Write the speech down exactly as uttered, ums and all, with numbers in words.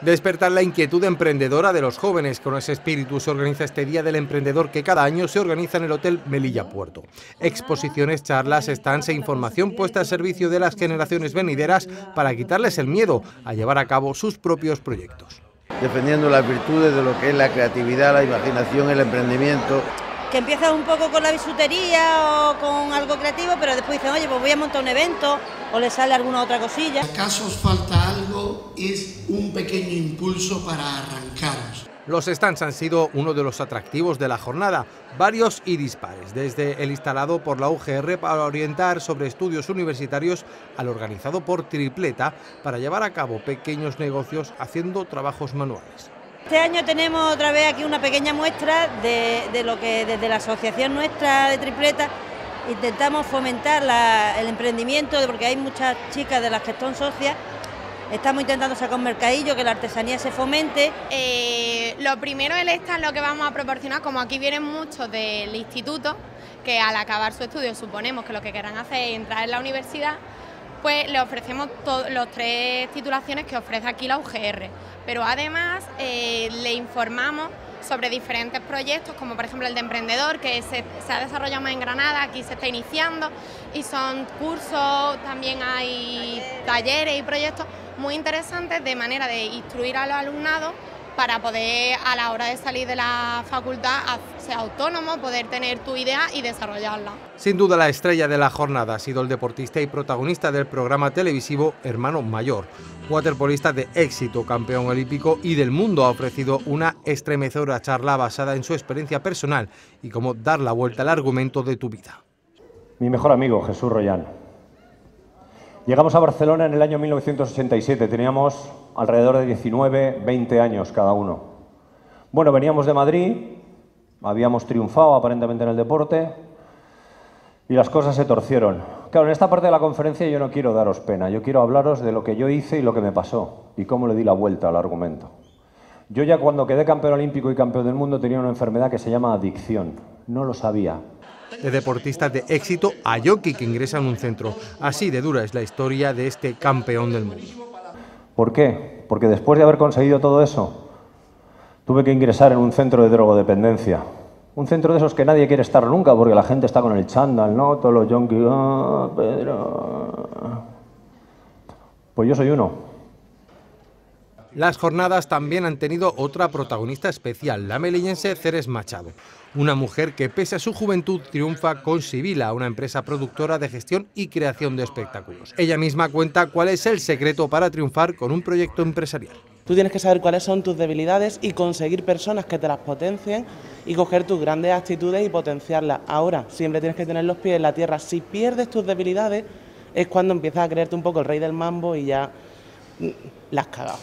Despertar la inquietud emprendedora de los jóvenes. Con ese espíritu se organiza este Día del Emprendedor, que cada año se organiza en el Hotel Melilla Puerto. Exposiciones, charlas, stands e información puesta al servicio de las generaciones venideras para quitarles el miedo a llevar a cabo sus propios proyectos. Defendiendo las virtudes de lo que es la creatividad, la imaginación, el emprendimiento. Que empiezas un poco con la bisutería o con algo creativo, pero después dicen, oye, pues voy a montar un evento, o le sale alguna otra cosilla. Si acaso os falta algo, es un pequeño impulso para arrancaros. Los stands han sido uno de los atractivos de la jornada, varios y dispares, desde el instalado por la U G R para orientar sobre estudios universitarios al organizado por Tripleta para llevar a cabo pequeños negocios haciendo trabajos manuales. Este año tenemos otra vez aquí una pequeña muestra de, de lo que desde la asociación nuestra de Tripleta intentamos fomentar la, el emprendimiento, porque hay muchas chicas de las que son socias. Estamos intentando sacar un mercadillo, que la artesanía se fomente. Eh, lo primero del stand es lo que vamos a proporcionar, como aquí vienen muchos del instituto, que al acabar su estudio suponemos que lo que querrán hacer es entrar en la universidad, pues le ofrecemos los tres titulaciones que ofrece aquí la U G R. Pero además eh, le informamos sobre diferentes proyectos, como por ejemplo el de emprendedor, que se, se ha desarrollado más en Granada, aquí se está iniciando, y son cursos, también hay talleres, talleres y proyectos muy interesantes de manera de instruir a los alumnados para poder, a la hora de salir de la facultad, ser autónomo, poder tener tu idea y desarrollarla. Sin duda, la estrella de la jornada ha sido el deportista y protagonista del programa televisivo Hermano Mayor. Waterpolista de éxito, campeón olímpico y del mundo, ha ofrecido una estremecedora charla basada en su experiencia personal y cómo dar la vuelta al argumento de tu vida. Mi mejor amigo, Jesús Royano. Llegamos a Barcelona en el año mil novecientos ochenta y siete, teníamos alrededor de diecinueve, veinte años cada uno. Bueno, veníamos de Madrid, habíamos triunfado aparentemente en el deporte y las cosas se torcieron. Claro, en esta parte de la conferencia yo no quiero daros pena, yo quiero hablaros de lo que yo hice y lo que me pasó y cómo le di la vuelta al argumento. Yo ya cuando quedé campeón olímpico y campeón del mundo tenía una enfermedad que se llama adicción, no lo sabía. De deportistas de éxito a jockey que ingresa en un centro. Así de dura es la historia de este campeón del mundo. ¿Por qué? Porque después de haber conseguido todo eso, tuve que ingresar en un centro de drogodependencia. Un centro de esos que nadie quiere estar nunca, porque la gente está con el chándal, ¿no? Todos los yonkis, oh, Pedro. Pues yo soy uno. Las jornadas también han tenido otra protagonista especial, la melillense Ceres Machado, una mujer que pese a su juventud triunfa con Sibila, una empresa productora de gestión y creación de espectáculos. Ella misma cuenta cuál es el secreto para triunfar con un proyecto empresarial. Tú tienes que saber cuáles son tus debilidades y conseguir personas que te las potencien y coger tus grandes actitudes y potenciarlas. Ahora, siempre tienes que tener los pies en la tierra. Si pierdes tus debilidades es cuando empiezas a creerte un poco el rey del mambo y ya la has cagado.